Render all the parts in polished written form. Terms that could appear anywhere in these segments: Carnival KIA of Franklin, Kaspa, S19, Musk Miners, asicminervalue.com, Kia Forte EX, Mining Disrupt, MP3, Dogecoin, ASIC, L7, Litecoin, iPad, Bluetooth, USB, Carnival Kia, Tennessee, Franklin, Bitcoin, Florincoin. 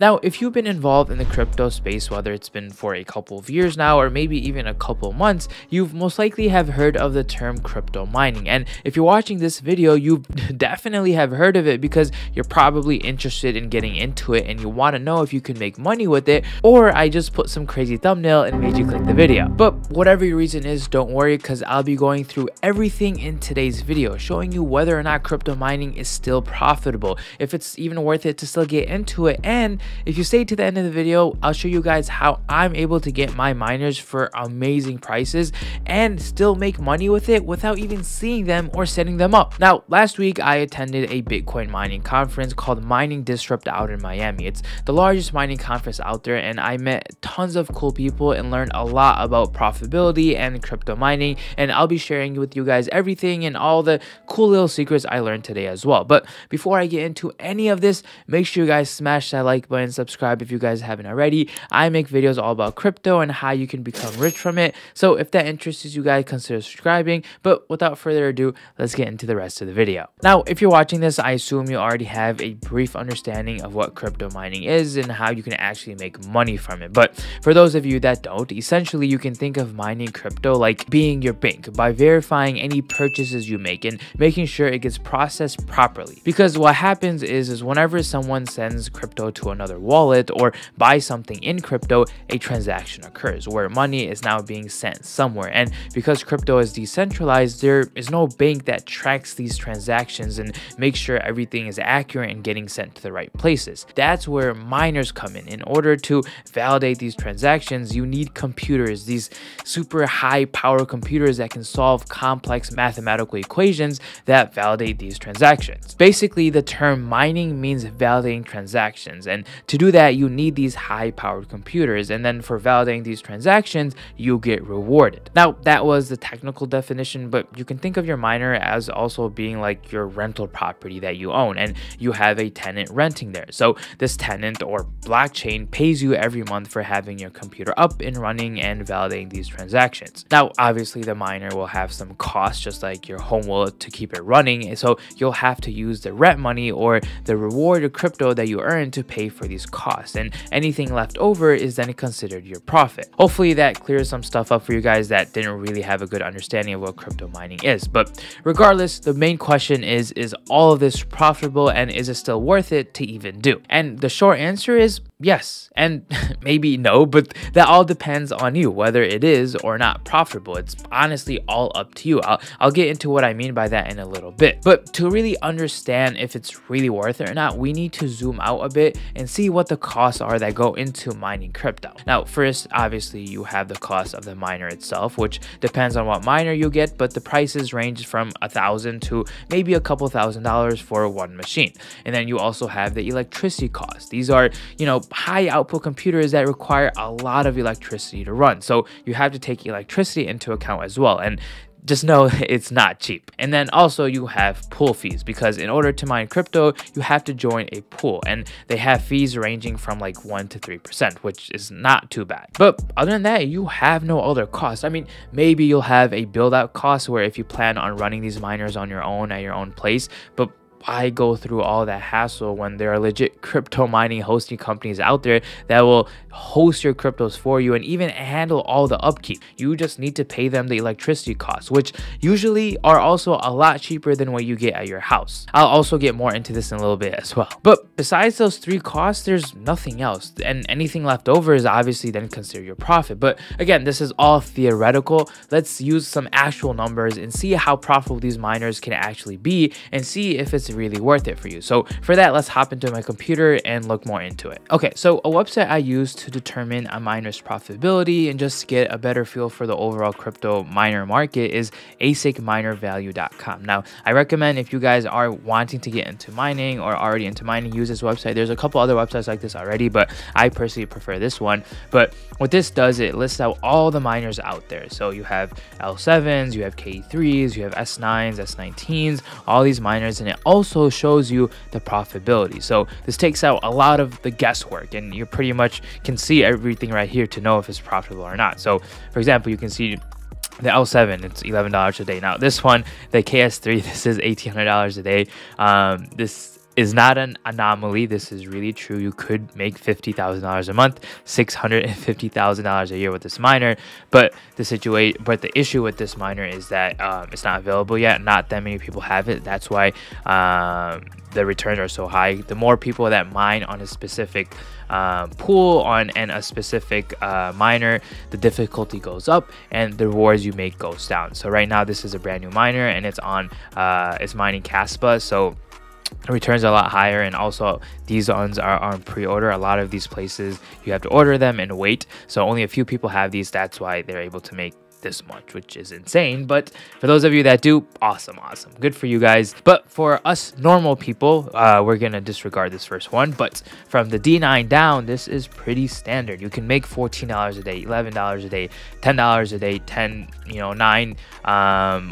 Now, if you've been involved in the crypto space, whether it's been for a couple of years now or maybe even a couple months, you've most likely have heard of the term crypto mining. And if you're watching this video, you definitely have heard of it because you're probably interested in getting into it and you want to know if you can make money with it, or I just put some crazy thumbnail and made you click the video. But whatever your reason is, don't worry because I'll be going through everything in today's video, showing you whether or not crypto mining is still profitable, if it's even worth it to still get into it, and if you stay to the end of the video, I'll show you guys how I'm able to get my miners for amazing prices and still make money with it without even seeing them or setting them up. Now, last week I attended a Bitcoin mining conference called Mining Disrupt out in Miami. It's the largest mining conference out there, and I met tons of cool people and learned a lot about profitability and crypto mining, and I'll be sharing with you guys everything and all the cool little secrets I learned today as well. But before I get into any of this, make sure you guys smash that like button and subscribe if you guys haven't already. I make videos all about crypto and how you can become rich from it, so if that interests you guys, consider subscribing. But without further ado, let's get into the rest of the video. Now, if you're watching this, I assume you already have a brief understanding of what crypto mining is and how you can actually make money from it. But for those of you that don't, essentially you can think of mining crypto like being your bank by verifying any purchases you make and making sure it gets processed properly. Because what happens is whenever someone sends crypto to another wallet or buy something in crypto, a transaction occurs where money is now being sent somewhere. And because crypto is decentralized, there is no bank that tracks these transactions and makes sure everything is accurate and getting sent to the right places. That's where miners come in. In order to validate these transactions, you need computers, these super high power computers that can solve complex mathematical equations that validate these transactions. Basically, the term mining means validating transactions, and to do that, you need these high-powered computers, and then for validating these transactions, you get rewarded. Now, that was the technical definition, but you can think of your miner as also being like your rental property that you own, and you have a tenant renting there. So this tenant or blockchain pays you every month for having your computer up and running and validating these transactions. Now, obviously, the miner will have some costs, just like your home will, to keep it running, so you'll have to use the rent money or the reward of crypto that you earn to pay for these costs, and anything left over is then considered your profit. Hopefully that clears some stuff up for you guys that didn't really have a good understanding of what crypto mining is. But regardless, the main question is all of this profitable, and is it still worth it to even do? And the short answer is yes, and maybe no, but that all depends on you whether it is or not profitable. It's honestly all up to you. I'll get into what I mean by that in a little bit. But to really understand if it's really worth it or not, we need to zoom out a bit and see what the costs are that go into mining crypto. Now, first, obviously, you have the cost of the miner itself, which depends on what miner you get, but the prices range from $1,000 to maybe a couple $1,000s for one machine. And then you also have the electricity costs. These are, you know, high output computers that require a lot of electricity to run, so you have to take electricity into account as well. And just know it's not cheap. And then also you have pool fees, because in order to mine crypto, you have to join a pool, and they have fees ranging from like 1% to 3%, which is not too bad. But other than that, you have no other costs. I mean, maybe you'll have a build out cost where if you plan on running these miners on your own at your own place, but I go through all that hassle when there are legit crypto mining hosting companies out there that will host your cryptos for you and even handle all the upkeep. You just need to pay them the electricity costs, which usually are also a lot cheaper than what you get at your house. I'll also get more into this in a little bit as well. But besides those three costs, there's nothing else, and anything left over is obviously then considered your profit. But again, this is all theoretical. Let's use some actual numbers and see how profitable these miners can actually be and see if it's really worth it for you. So for that, let's hop into my computer and look more into it. Okay, so a website I use to determine a miner's profitability and just get a better feel for the overall crypto miner market is asicminervalue.com. Now, I recommend if you guys are wanting to get into mining or already into mining, use this website. There's a couple other websites like this already, but I personally prefer this one. But what this does, it lists out all the miners out there. So you have L7s, you have K3s, you have S9s, S19s, all these miners, and it also shows you the profitability. So this takes out a lot of the guesswork, and you pretty much can see everything right here to know if it's profitable or not. So for example, you can see the L7, it's $11 a day. Now this one, the KS3, this is $1,800 a day. This is not an anomaly. This is really true. You could make $50,000 a month, $650,000 a year with this miner, but the issue with this miner is that it's not available yet. Not that many people have it. That's why the returns are so high. The more people that mine on a specific pool and a specific miner, the difficulty goes up and the rewards you make goes down. So right now this is a brand new miner and it's on it's mining Kaspa, so returns are a lot higher. And also these ones are on pre-order. A lot of these places you have to order them and wait, so only a few people have these. That's why they're able to make this much, which is insane. But for those of you that do, awesome, good for you guys. But for us normal people, we're gonna disregard this first one. But from the D9 down, this is pretty standard. You can make $14 a day, $11 a day, $10 a day, 9,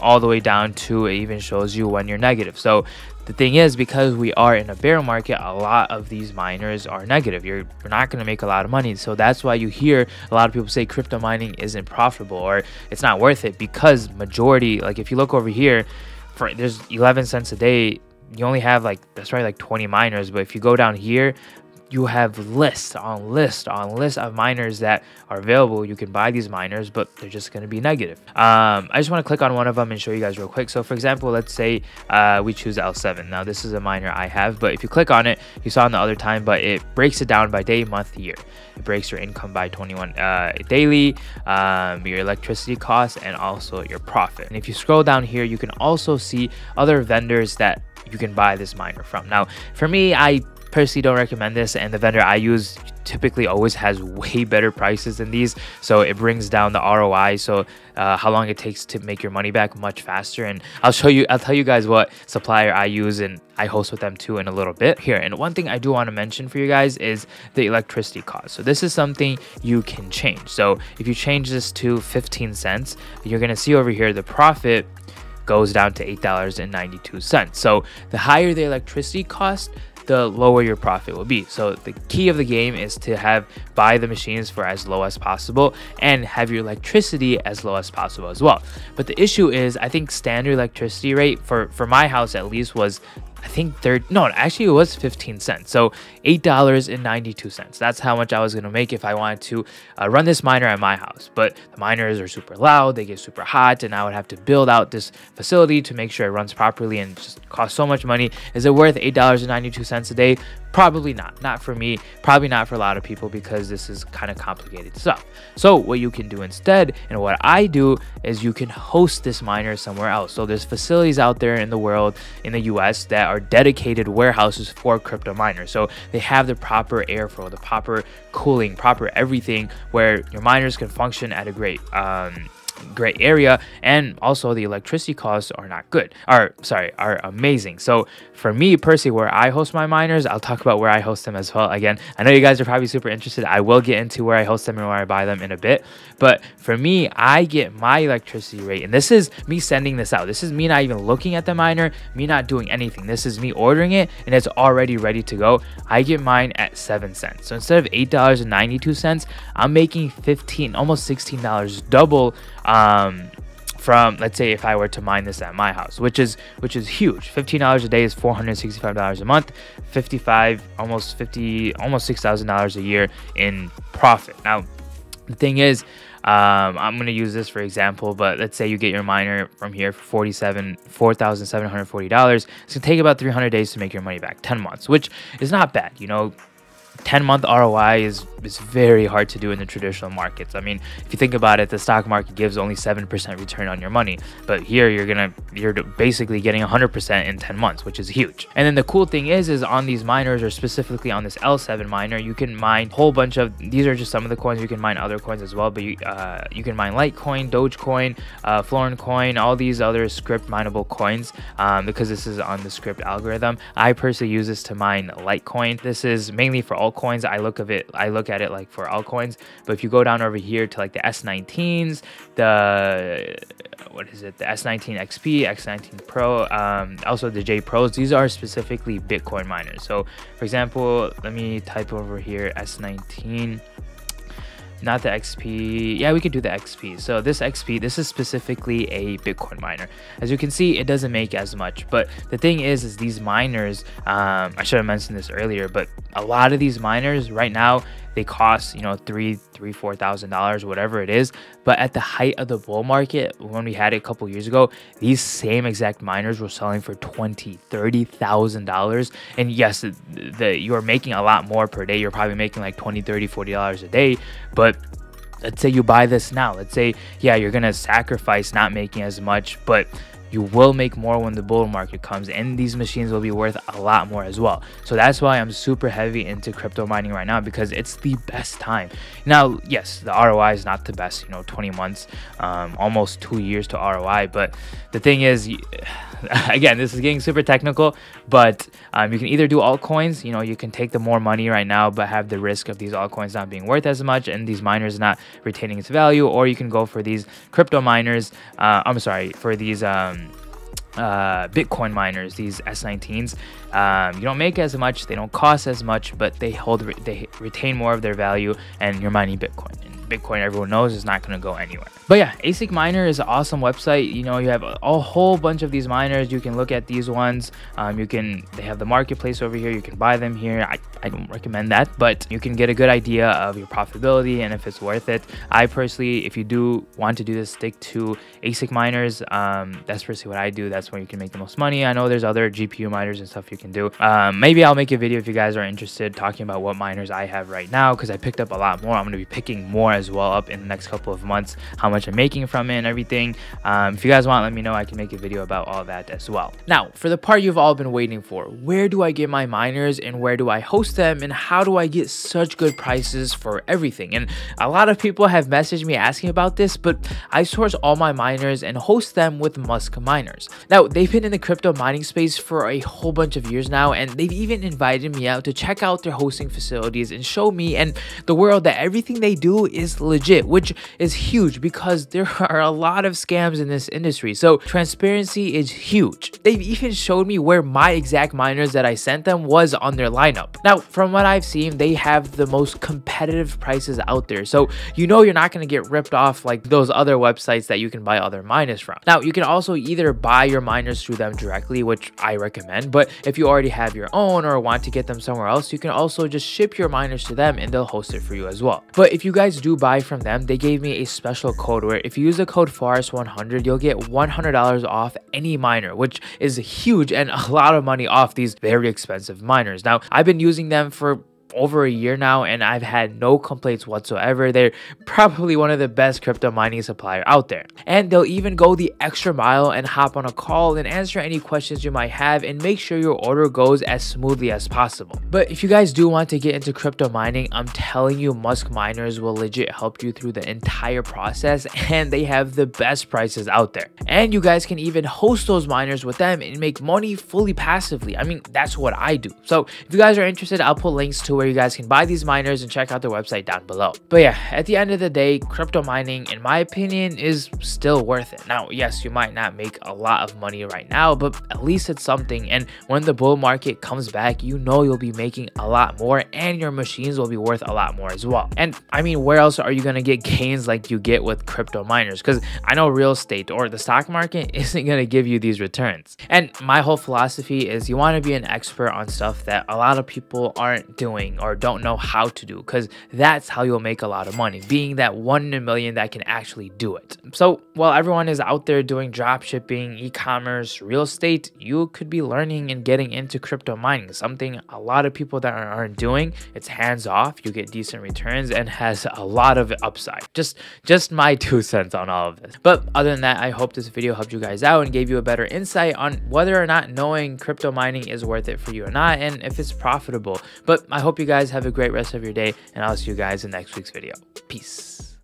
all the way down to, it even shows you when you're negative. So the thing is, because we are in a bear market, a lot of these miners are negative. You're not going to make a lot of money. So that's why you hear a lot of people say crypto mining isn't profitable or it's not worth it, because majority, like if you look over here, there's 11 cents a day. You only have like, that's right, like 20 miners. But if you go down here, you have lists on list on list of miners that are available. You can buy these miners, but they're just going to be negative. I just want to click on one of them and show you guys real quick. So for example, let's say we choose L7. Now this is a miner I have, but if you click on it, you saw on the other time, but it breaks it down by day, month, year. It breaks your income by 21 daily, your electricity costs, and also your profit. And if you scroll down here, you can also see other vendors that you can buy this miner from. Now for me, I personally don't recommend this, and the vendor I use typically always has way better prices than these, so it brings down the ROI, so how long it takes to make your money back much faster. And I'll tell you guys what supplier I use, and I host with them too in a little bit here. And one thing I do want to mention for you guys is the electricity cost. So this is something you can change. So if you change this to 15 cents, you're going to see over here the profit goes down to $8.92. So the higher the electricity cost, the lower your profit will be. So the key of the game is to buy the machines for as low as possible and have your electricity as low as possible as well. But the issue is, I think standard electricity rate for my house at least was, I think it was 15 cents. So $8.92. That's how much I was going to make if I wanted to run this miner at my house. But the miners are super loud, they get super hot, and I would have to build out this facility to make sure it runs properly, and just cost so much money. Is it worth $8.92 a day? Probably not. Not for me, probably not for a lot of people, because this is kind of complicated stuff. So what you can do instead, and what I do, is you can host this miner somewhere else. So there's facilities out there in the world, in the US, that are dedicated warehouses for crypto miners. So they have the proper airflow, the proper cooling, proper everything, where your miners can function at a great area. And also the electricity costs are amazing. So for me personally, where I host my miners, I'll talk about where I host them as well. Again, I know you guys are probably super interested. I will get into where I host them and where I buy them in a bit. But for me, I get my electricity rate, and this is me sending this out. This is me not even looking at the miner, me not doing anything. This is me ordering it and it's already ready to go. I get mine at 7 cents. So instead of $8.92, I'm making almost $16, double from, let's say, if I were to mine this at my house, which is huge. $15 a day is $465 a month, almost $6,000 a year in profit. Now the thing is, I'm going to use this for example, but let's say you get your miner from here for $4,740. It's going to take about 300 days to make your money back, 10 months, which is not bad. 10-month ROI is very hard to do in the traditional markets. I mean, if you think about it, the stock market gives only 7% return on your money, but here you're basically getting 100% in 10 months, which is huge. And then the cool thing is on these miners, or specifically on this L7 miner, you can mine a whole bunch of, these are just some of the coins. You can mine other coins as well, but you can mine Litecoin, Dogecoin, Florincoin, all these other script mineable coins, because this is on the script algorithm. I personally use this to mine Litecoin. This is mainly for all altcoins. I look at it like for altcoins. But if you go down over here to like the S19s, the S19 XP, X19 Pro, also the J Pros, these are specifically Bitcoin miners. So for example, let me type over here S19. Not the XP. Yeah, we could do the XP. So this XP, this is specifically a Bitcoin miner. As you can see, it doesn't make as much. But the thing is these miners, I should have mentioned this earlier, but a lot of these miners right now, they cost, you know, $3,000, $4,000, whatever it is. But at the height of the bull market, when we had it a couple years ago, these same exact miners were selling for $20,000, $30,000. And yes, you're making a lot more per day. You're probably making like $20, $30, $40 a day. But let's say you buy this now. Let's say, yeah, you're gonna sacrifice not making as much, but you will make more when the bull market comes, and these machines will be worth a lot more as well. So that's why I'm super heavy into crypto mining right now, because it's the best time. Now, yes, the ROI is not the best, you know, 20 months, almost 2 years to ROI. But the thing is, again, this is getting super technical, but you can either do altcoins, you know, you can take the more money right now, but have the risk of these altcoins not being worth as much and these miners not retaining its value, or you can go for these crypto miners, Bitcoin miners, these S19s. You don't make as much, they don't cost as much, but they retain more of their value, and you're mining Bitcoin. And Bitcoin, everyone knows, is not going to go anywhere. But yeah, ASIC Miner is an awesome website. You know, you have a whole bunch of these miners. You can look at these ones. They have the marketplace over here. You can buy them here. I don't recommend that, but you can get a good idea of your profitability and if it's worth it. I personally, if you do want to do this, stick to ASIC miners. That's personally what I do. That's where you can make the most money. I know there's other GPU miners and stuff you can do. Maybe I'll make a video if you guys are interested, talking about what miners I have right now, because I picked up a lot more. I'm going to be picking more as well up in the next couple of months, how much I'm making from it and everything. If you guys want, let me know. I can make a video about all that as well. Now, for the part you've all been waiting for, where do I get my miners and where do I host them and how do I get such good prices for everything? And a lot of people have messaged me asking about this, but I source all my miners and host them with Musk Miners. Now, they've been in the crypto mining space for a whole bunch of years now, and they've even invited me out to check out their hosting facilities and show me and the world that everything they do is legit, which is huge because there are a lot of scams in this industry. So transparency is huge. They've even showed me where my exact miners that I sent them was on their lineup. Now, from what I've seen, they have the most competitive prices out there. So you know you're not going to get ripped off like those other websites that you can buy other miners from. Now, you can also either buy your miners through them directly, which I recommend, but if you already have your own or want to get them somewhere else, you can also just ship your miners to them and they'll host it for you as well. But if you guys do buy from them, they gave me a special code where if you use the code FOREST100, you'll get $100 off any miner, which is huge and a lot of money off these very expensive miners. Now, I've been using them for over a year now, and I've had no complaints whatsoever. They're probably one of the best crypto mining supplier out there, and they'll even go the extra mile and hop on a call and answer any questions you might have and make sure your order goes as smoothly as possible. But if you guys do want to get into crypto mining, I'm telling you, Musk Miners will legit help you through the entire process, and they have the best prices out there. And you guys can even host those miners with them and make money fully passively. I mean, that's what I do. So if you guys are interested, I'll put links to where you guys can buy these miners and check out their website down below. But yeah, at the end of the day, crypto mining, in my opinion, is still worth it. Now, yes, you might not make a lot of money right now, but at least it's something. And when the bull market comes back, you know you'll be making a lot more, and your machines will be worth a lot more as well. And I mean, where else are you going to get gains like you get with crypto miners? Because I know real estate or the stock market isn't going to give you these returns. And my whole philosophy is you want to be an expert on stuff that a lot of people aren't doing or don't know how to do, because that's how you'll make a lot of money, being that one in a million that can actually do it. So while everyone is out there doing drop shipping, e-commerce, real estate, you could be learning and getting into crypto mining, something a lot of people that aren't doing. It's hands off, you get decent returns, and has a lot of upside. Just my 2 cents on all of this. But other than that, I hope this video helped you guys out and gave you a better insight on whether or not knowing crypto mining is worth it for you or not, and if it's profitable. But I hope you guys have a great rest of your day, and I'll see you guys in next week's video. Peace.